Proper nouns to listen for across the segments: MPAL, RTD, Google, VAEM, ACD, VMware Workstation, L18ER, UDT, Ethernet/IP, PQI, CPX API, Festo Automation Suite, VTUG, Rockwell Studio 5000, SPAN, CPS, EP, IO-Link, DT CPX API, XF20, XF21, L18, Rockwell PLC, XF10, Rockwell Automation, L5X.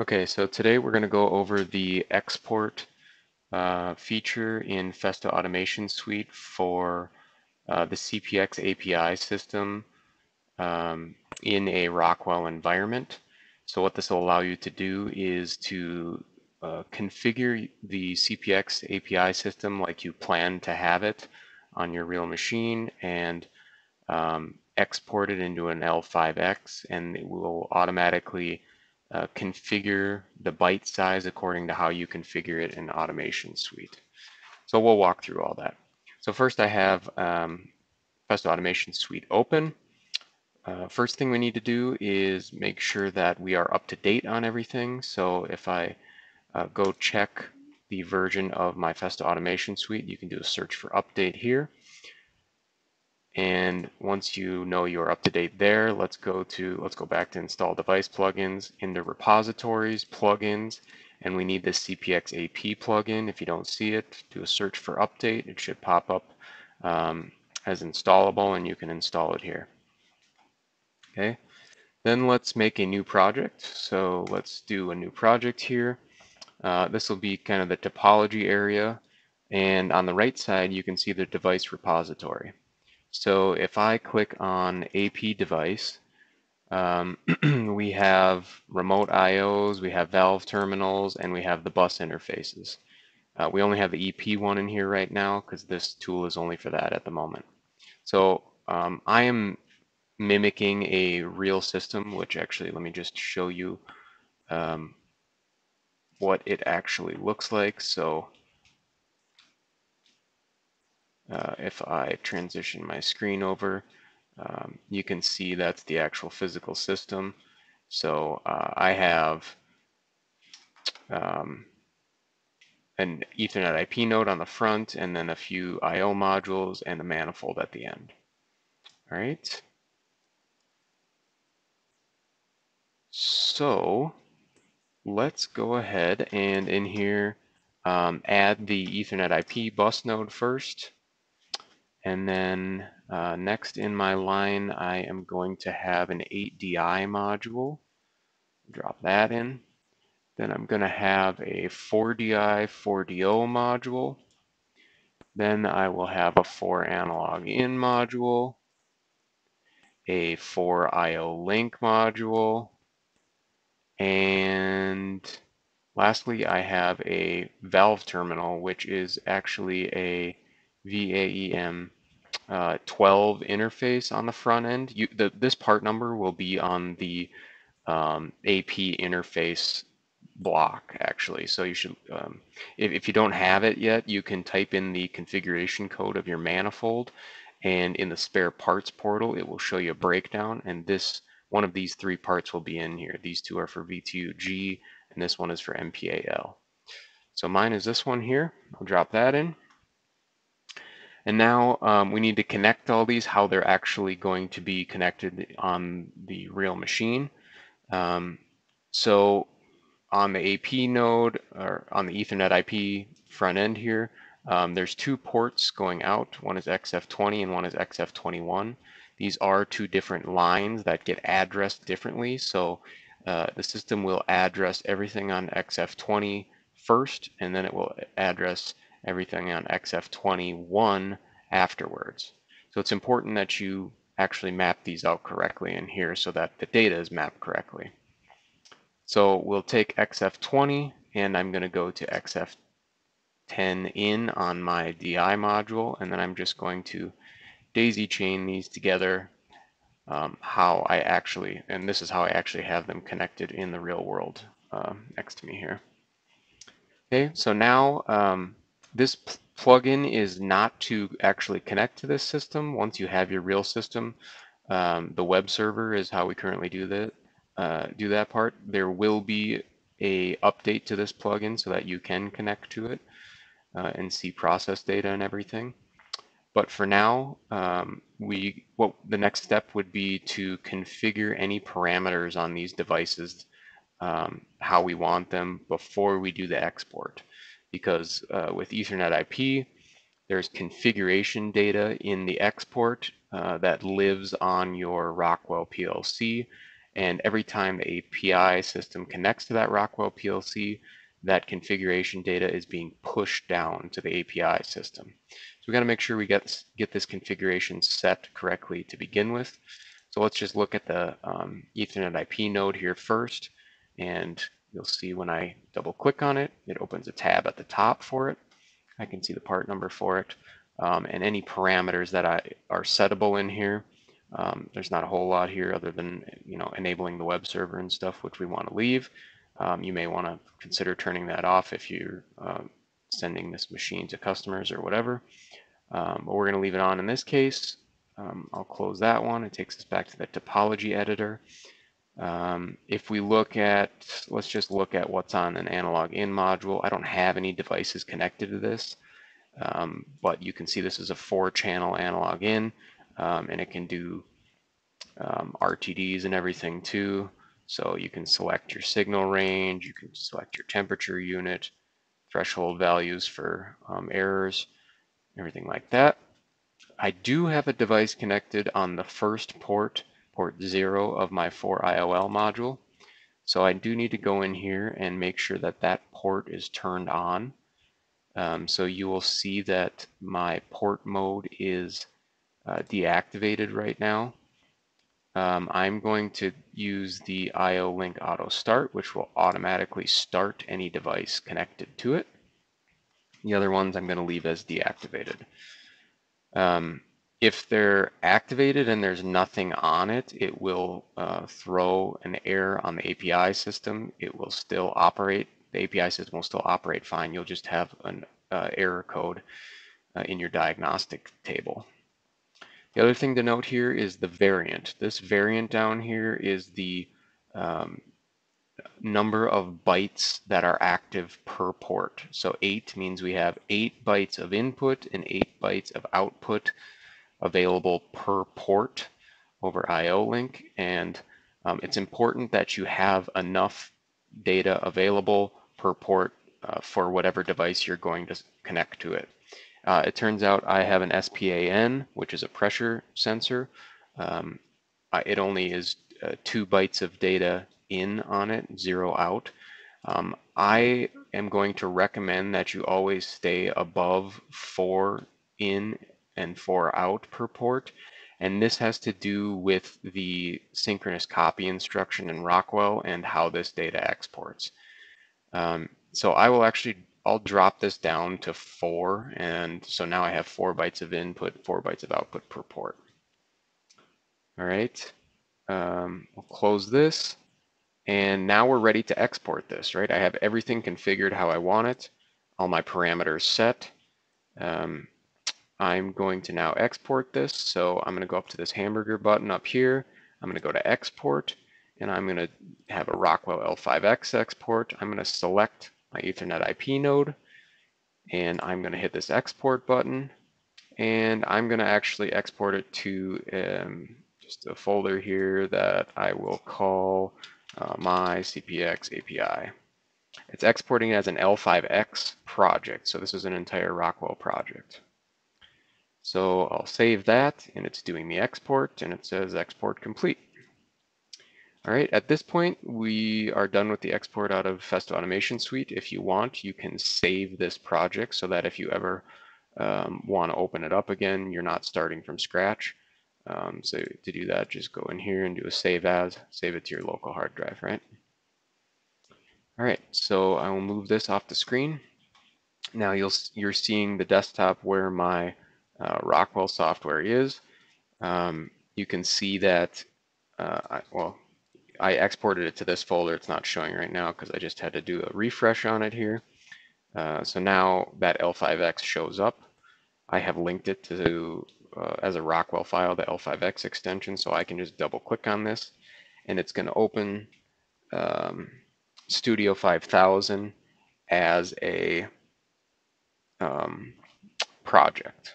Okay, so today we're going to go over the export feature in Festo Automation Suite for the CPX API system in a Rockwell environment. So what this will allow you to do is to configure the CPX API system like you plan to have it on your real machine and export it into an L5X, and it will automatically configure the byte size according to how you configure it in Automation Suite. So we'll walk through all that. So first I have Festo Automation Suite open. First thing we need to do is make sure that we are up to date on everything. So if I go check the version of my Festo Automation Suite, you can do a search for update here. And once you know you're up to date there, let's go back to install device plugins, into repositories, plugins, and we need the CPX AP plugin. If you don't see it, do a search for update. It should pop up as installable, and you can install it here. Okay, then let's make a new project. So let's do a new project here. This will be kind of the topology area, and on the right side you can see the device repository. So if I click on AP device, we have remote IOs, we have valve terminals, and we have the bus interfaces. We only have the EP one in here right now because this tool is only for that at the moment. So I am mimicking a real system, which actually, let me just show you what it actually looks like. So if I transition my screen over, you can see that's the actual physical system. So I have an Ethernet IP node on the front, and then a few IO modules and a manifold at the end. All right. So let's go ahead and in here add the Ethernet IP bus node first. And then next in my line, I am going to have an 8DI module. Drop that in. Then I'm going to have a 4DI, 4DO module. Then I will have a 4AN module, a 4IO-Link module, and lastly, I have a valve terminal, which is actually a VAEM 12 interface on the front end. This part number will be on the AP interface block, actually. So you should, if you don't have it yet, you can type in the configuration code of your manifold, and in the spare parts portal, it will show you a breakdown. And this one of these three parts will be in here. These two are for VTUG, and this one is for MPAL. So mine is this one here. I'll drop that in. And now we need to connect all these, how they're actually going to be connected on the real machine. So on the AP node, or on the Ethernet IP front end here, there's two ports going out. One is XF20 and one is XF21. These are two different lines that get addressed differently. So the system will address everything on XF20 first, and then it will address everything on XF21 afterwards. So it's important that you actually map these out correctly in here so that the data is mapped correctly. So we'll take XF20, and I'm going to go to XF10 in on my DI module, and then I'm just going to daisy chain these together, this is how I actually have them connected in the real world next to me here. Okay, so now this plugin is not to actually connect to this system. Once you have your real system, the web server is how we currently do that part. There will be a update to this plugin so that you can connect to it and see process data and everything. But for now, the next step would be to configure any parameters on these devices, how we want them before we do the export. Because with Ethernet IP, there's configuration data in the export that lives on your Rockwell PLC, And every time a PI system connects to that Rockwell PLC, that configuration data is being pushed down to the API system. So we got to make sure we get this configuration set correctly to begin with. So let's just look at the Ethernet IP node here first. And you'll see when I double click on it, it opens a tab at the top for it. I can see the part number for it and any parameters that are settable in here. There's not a whole lot here other than, you know, enabling the web server and stuff, which we want to leave. You may want to consider turning that off if you're sending this machine to customers or whatever. But we're going to leave it on in this case. I'll close that one. It takes us back to the topology editor. If we look at, let's just look at what's on an analog in module. I don't have any devices connected to this, but you can see this is a 4-channel analog in, and it can do RTDs and everything too. So you can select your signal range, you can select your temperature unit, threshold values for errors, everything like that. I do have a device connected on the first port, port 0 of my 4IOL module. So I do need to go in here and make sure that that port is turned on. So you will see that my port mode is deactivated right now. I'm going to use the IO-Link auto start, which will automatically start any device connected to it. The other ones I'm going to leave as deactivated. If they're activated and there's nothing on it, it will throw an error on the API system. It will still operate. The API system will still operate fine. You'll just have an error code in your diagnostic table. The other thing to note here is the variant. This variant down here is the number of bytes that are active per port. So 8 means we have 8 bytes of input and 8 bytes of output available per port over IO-Link, and it's important that you have enough data available per port for whatever device you're going to connect to it. It turns out I have an SPAN, which is a pressure sensor. It only is 2 bytes of data in on it, 0 out. I am going to recommend that you always stay above 4 in and 4 out per port, and this has to do with the synchronous copy instruction in Rockwell and how this data exports. So I will actually, I'll drop this down to 4, and so now I have 4 bytes of input, 4 bytes of output per port. All right, we'll close this, and now we're ready to export this, right? I have everything configured how I want it, all my parameters set. I'm going to now export this. So I'm going to go up to this hamburger button up here. I'm going to go to export, and I'm going to have a Rockwell L5X export. I'm going to select my Ethernet IP node, and I'm going to hit this export button, and I'm going to actually export it to just a folder here that I will call my CPX API. It's exporting as an L5X project. So this is an entire Rockwell project. So I'll save that, and it's doing the export, and it says export complete. All right, at this point, we are done with the export out of Festo Automation Suite. If you want, you can save this project so that if you ever want to open it up again, you're not starting from scratch. So to do that, just go in here and do a save as, save it to your local hard drive, right? All right, so I will move this off the screen. Now you're seeing the desktop where my Rockwell software is. You can see that, I exported it to this folder. It's not showing right now because I just had to do a refresh on it here. So now that L5X shows up. I have linked it to as a Rockwell file, the L5X extension, so I can just double click on this, and it's going to open Studio 5000 as a project.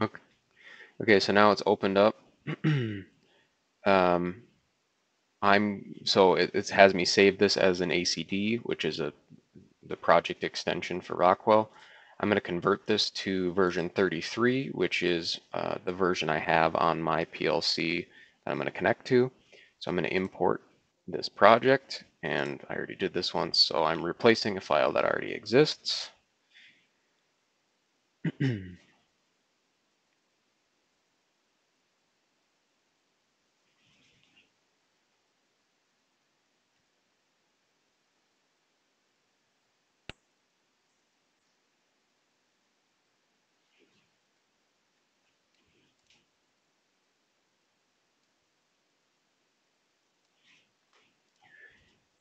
Okay. Okay, so now it's opened up. So it has me save this as an ACD, which is the project extension for Rockwell. I'm going to convert this to version 33, which is the version I have on my PLC that I'm going to connect to. So I'm going to import this project, and I already did this once, so I'm replacing a file that already exists.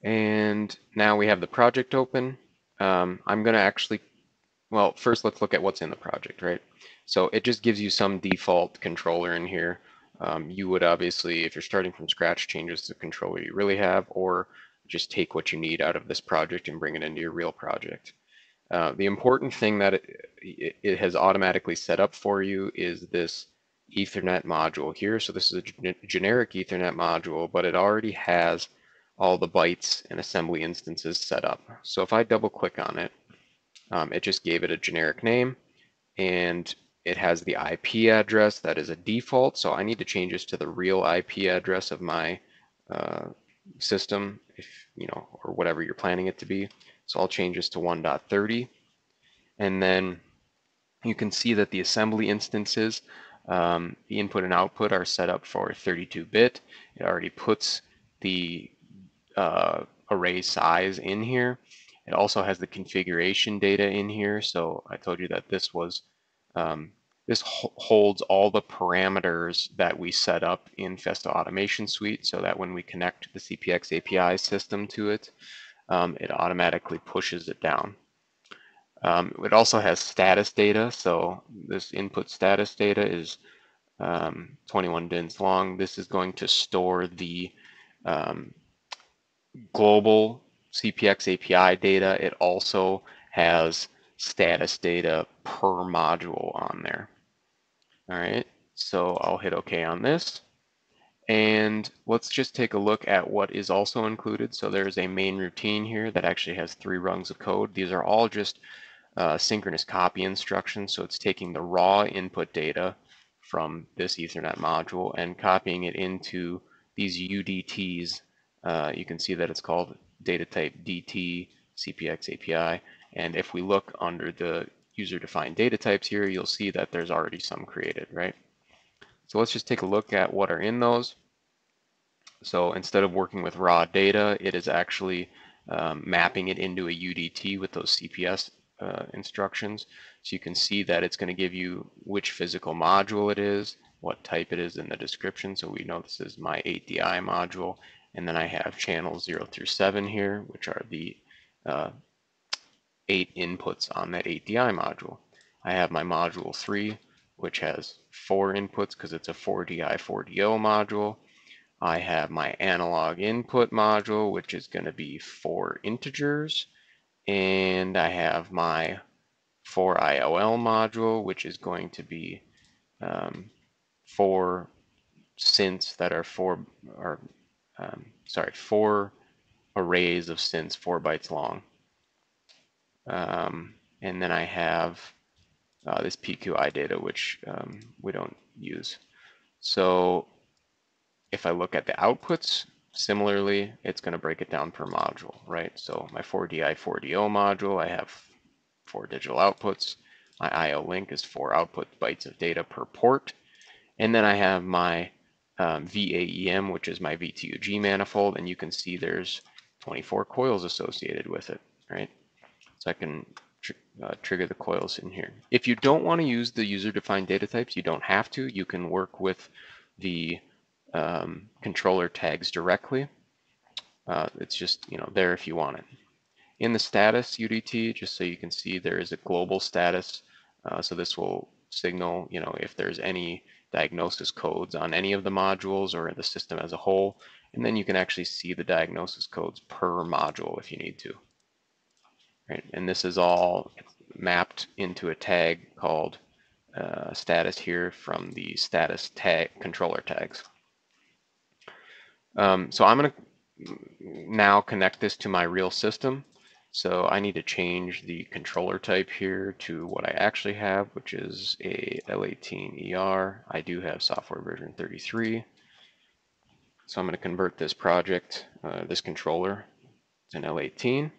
And now we have the project open. I'm going to actually, well, first let's look at what's in the project, right? So it just gives you some default controller in here. You would obviously, if you're starting from scratch, change this to the controller you really have, or just take what you need out of this project and bring it into your real project. The important thing that it has automatically set up for you is this Ethernet module here. So this is a generic Ethernet module, but it already has all the bytes and assembly instances set up. So if I double click on it, it just gave it a generic name, and it has the IP address that is a default. So I need to change this to the real IP address of my system, if you know, or whatever you're planning it to be. So I'll change this to 1.30, and then you can see that the assembly instances, the input and output, are set up for 32-bit. It already puts the array size in here. It also has the configuration data in here. So I told you that this was this holds all the parameters that we set up in Festo Automation Suite, so that when we connect the CPX API system to it, it automatically pushes it down. It also has status data. So this input status data is 21 DINs long. This is going to store the global CPX API data. It also has status data per module on there. All right, so I'll hit OK on this. And let's just take a look at what is also included. So there's a main routine here that actually has 3 rungs of code. These are all just synchronous copy instructions. So it's taking the raw input data from this Ethernet module and copying it into these UDTs. You can see that it's called data type DT CPX API. And if we look under the user-defined data types here, you'll see that there's already some created, right? So let's just take a look at what are in those. So instead of working with raw data, it is actually mapping it into a UDT with those CPS instructions. So you can see that it's going to give you which physical module it is, what type it is in the description. So we know this is my 8DI module. And then I have channels 0 through 7 here, which are the 8 inputs on that 8DI module. I have my module 3, which has 4 inputs because it's a 4DI, 4DO module. I have my analog input module, which is going to be 4 integers. And I have my 4IOL module, which is going to be 4 synths that are 4 arrays of synths, 4 bytes long. And then I have this PQI data, which we don't use. So if I look at the outputs, similarly, it's going to break it down per module, right? So my 4DI, 4DO module, I have 4 digital outputs. My IO-Link is 4 output bytes of data per port. And then I have my VAEM, which is my VTUG manifold, and you can see there's 24 coils associated with it, right? So I can trigger the coils in here. If you don't want to use the user-defined data types, you don't have to. You can work with the controller tags directly. It's just, you know, there if you want it. In the status UDT, just so you can see, there is a global status. So this will signal, you know, if there's any diagnosis codes on any of the modules or the system as a whole, and then you can actually see the diagnosis codes per module if you need to. Right, and this is all mapped into a tag called status here from the status tag controller tags. So I'm going to now connect this to my real system. So I need to change the controller type here to what I actually have, which is a L18ER. I do have software version 33. So I'm going to convert this project, this controller, to an L18.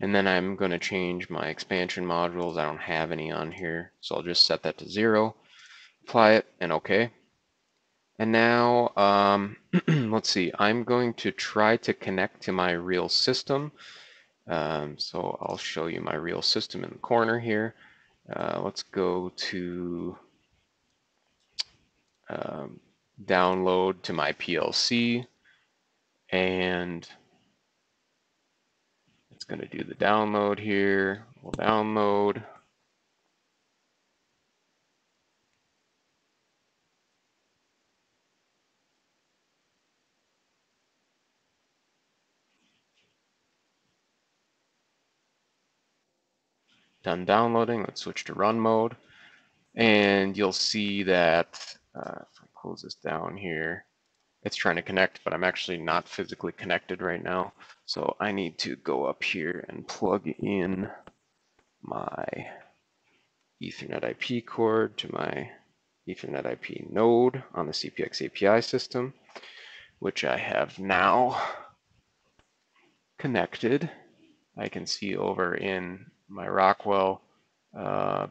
And then I'm going to change my expansion modules. I don't have any on here, so I'll just set that to 0, apply it, and OK. And now, let's see, I'm going to try to connect to my real system. So I'll show you my real system in the corner here. Let's go to download to my PLC, and it's going to do the download here. We'll download. Done downloading. Let's switch to run mode. And you'll see that if I close this down here, it's trying to connect, but I'm actually not physically connected right now. So I need to go up here and plug in my Ethernet IP cord to my Ethernet IP node on the CPX API system, which I have now connected. I can see over in my Rockwell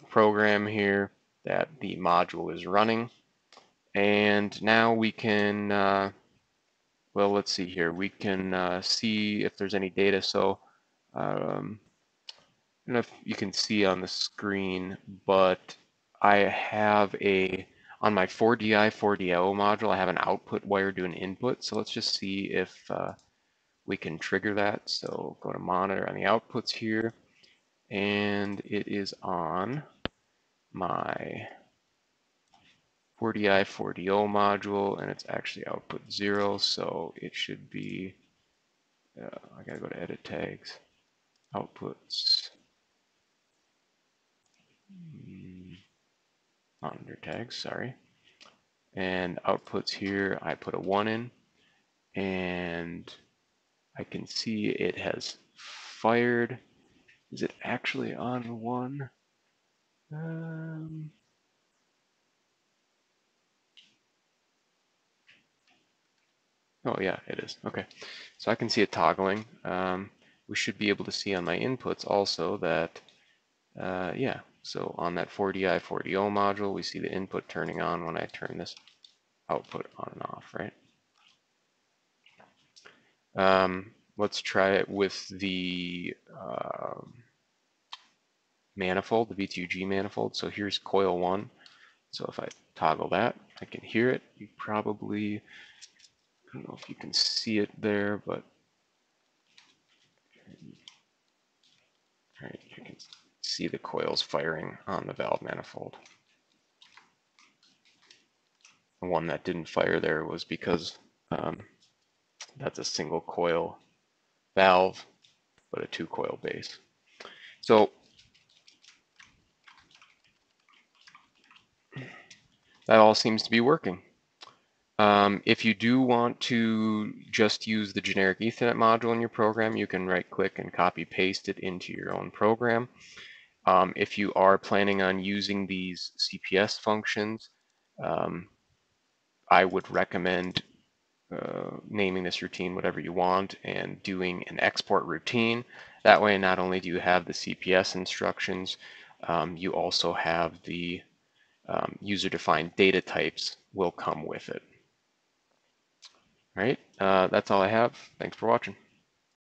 program here that the module is running. And now we can, well, let's see here. We can see if there's any data. So I don't know if you can see on the screen, but I have on my 4DI, 4DO module, I have an output wire to an input. So let's just see if we can trigger that. So go to monitor on the outputs here. And it is on my 4DI, 4DO module, and it's actually output 0, so it should be, I gotta go to edit tags, outputs, not under tags, sorry, and outputs here, I put a 1 in, and I can see it has fired. Is it actually on 1? Oh, yeah, it is. OK, so I can see it toggling. We should be able to see on my inputs also that, yeah, so on that 4DI, 4DO module, we see the input turning on when I turn this output on and off, right? Let's try it with the manifold, the VTUG manifold. So here's coil 1. So if I toggle that, I can hear it. You probably, I don't know if you can see it there, but all right, you can see the coils firing on the valve manifold. The one that didn't fire there was because that's a single coil valve, but a 2-coil base. So that all seems to be working. If you do want to just use the generic Ethernet module in your program, you can right-click and copy-paste it into your own program. If you are planning on using these CPS functions, I would recommend naming this routine whatever you want and doing an export routine. That way, not only do you have the CPS instructions, you also have the user-defined data types will come with it. All right, that's all I have. Thanks for watching.